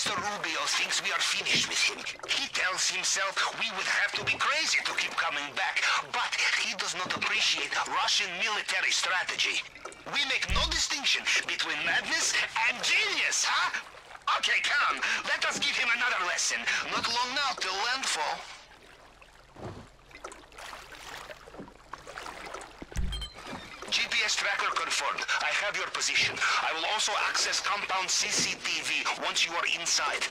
Mr. Rubio thinks we are finished with him. He tells himself we would have to be crazy to keep coming back, but he does not appreciate Russian military strategy. We make no distinction between madness and genius, huh? Okay, come. Let us give him another lesson. Not long now till landfall. GPS tracker confirmed. I have your position. I will also access compound CCTV once you are inside.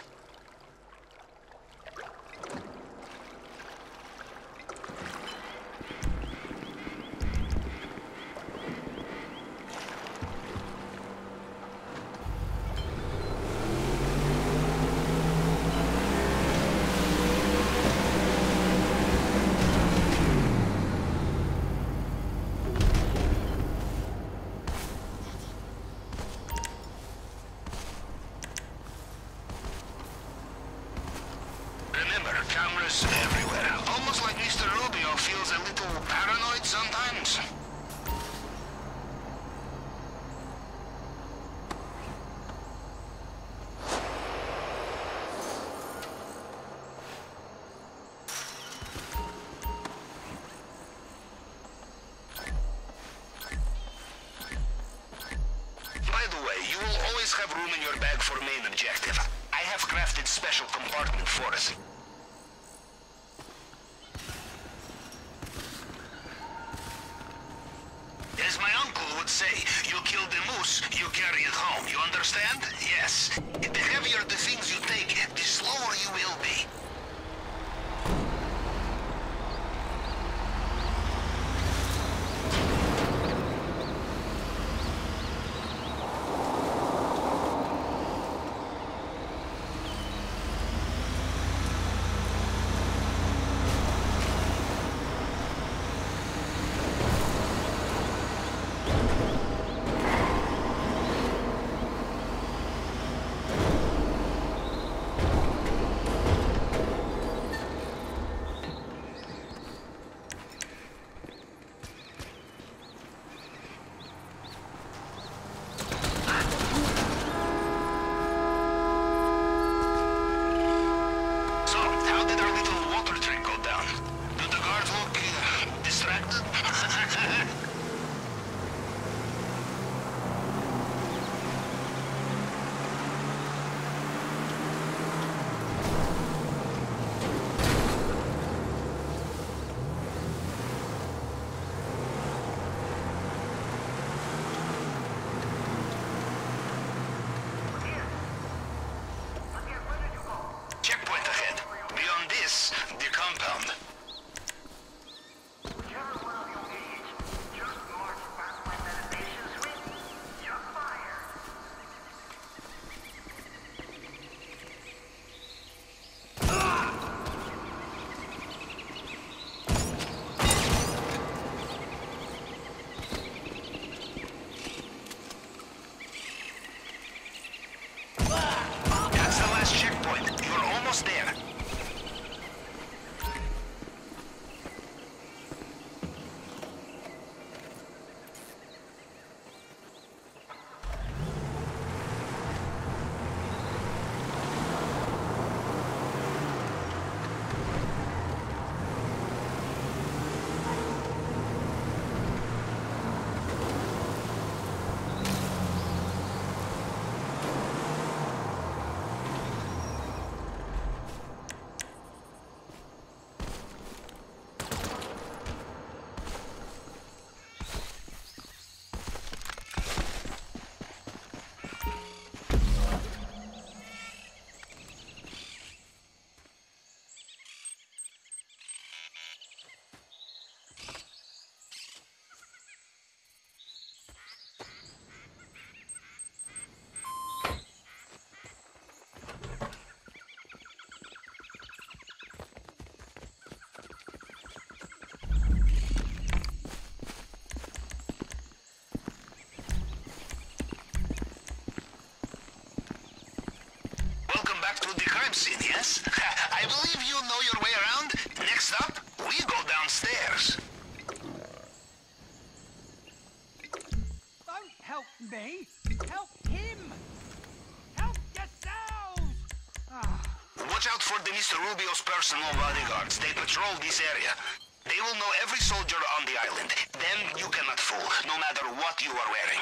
Cameras everywhere. Almost like Mr. Rubio feels a little paranoid sometimes. By the way, you will always have room in your bag for main objective. I have crafted special compartment for us. You carry it home, you understand? Yes. The heavier the things you take, the slower you will be. Scene, yes? I believe you know your way around. Next up, we go downstairs. Don't help me. Help him. Help yourselves. Watch out for the Mr. Rubio's personal bodyguards. They patrol this area. They will know every soldier on the island. Them you cannot fool, no matter what you are wearing.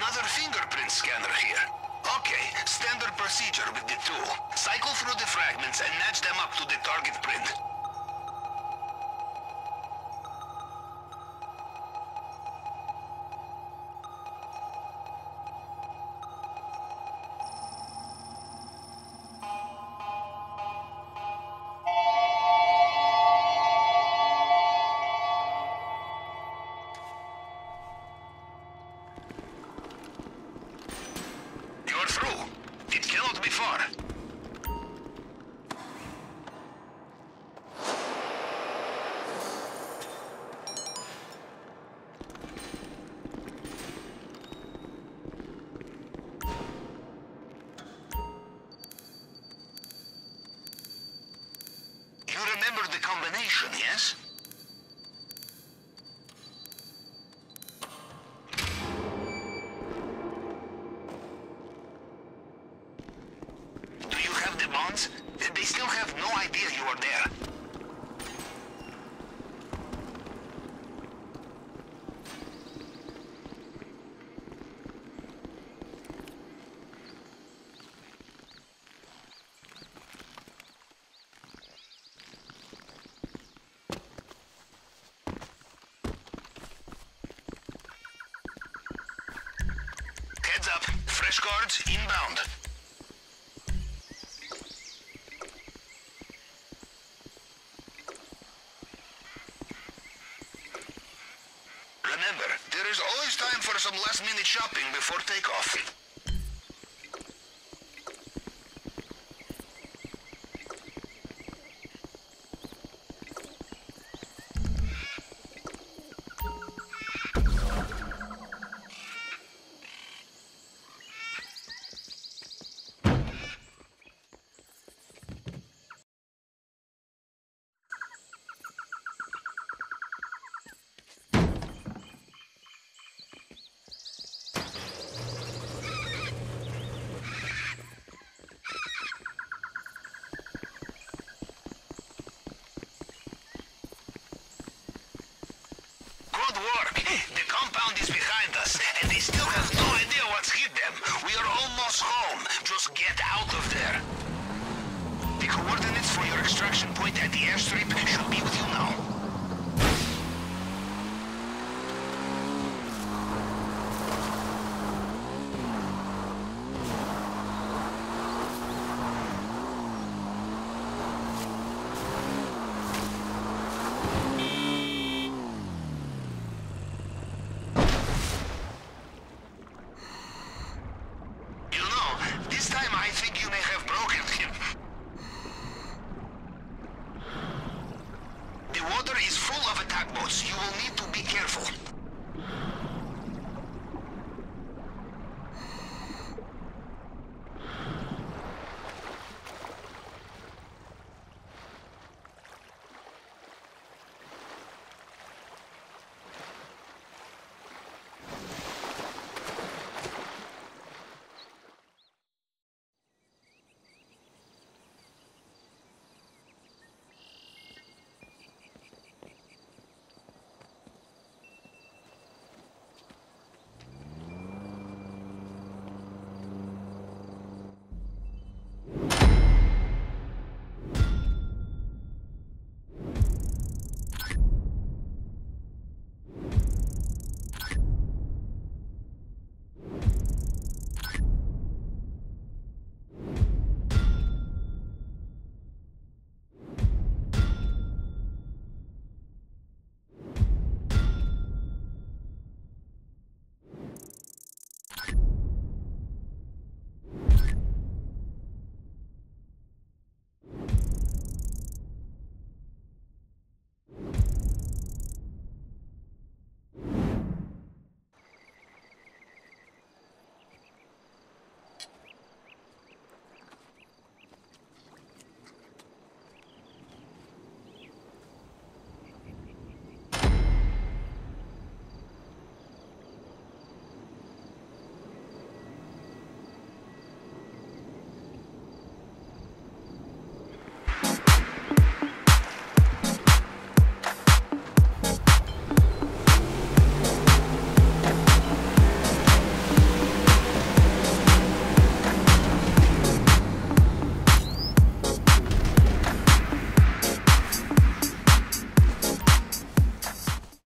Another fingerprint scanner here. Okay, standard procedure with the tool. Cycle through the fragments and match them up to the target print. Yes? Do you have the bonds? They still have no idea you are there. Fresh guards inbound. Remember, there is always time for some last-minute shopping before takeoff. Extraction point at the airstrip should be with you.